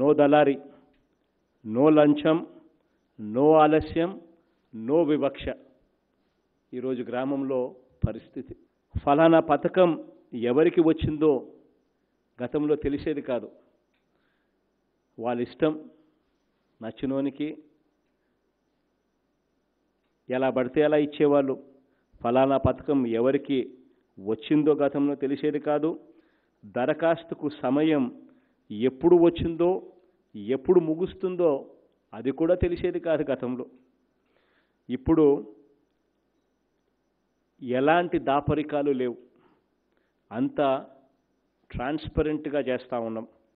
No దళారి, no లంచం, no ఆలస్యం, నో వివక్ష. ఈరోజు గ్రామంలో పరిస్థితి. ఫలానా పథకం ఎవరికి వచ్చిందో గతంలో తెలిసేది కాదు. వాళ్ళ ఇష్టం, నచ్చినోనికి ఎలా పడితే అలా ఇచ్చేవాళ్ళు. ఫలానా పథకం ఎవరికి వచ్చిందో గతంలో తెలిసేది కాదు. దరఖాస్తుకు సమయం ఎప్పుడు వచ్చిందో, ఎప్పుడు ముగుస్తుందో అది కూడా తెలిసేది కాదు గతంలో. ఇప్పుడు ఎలాంటి దాపరికాలు లేవు, అంతా ట్రాన్స్పరెంట్గా చేస్తూ ఉన్నాం.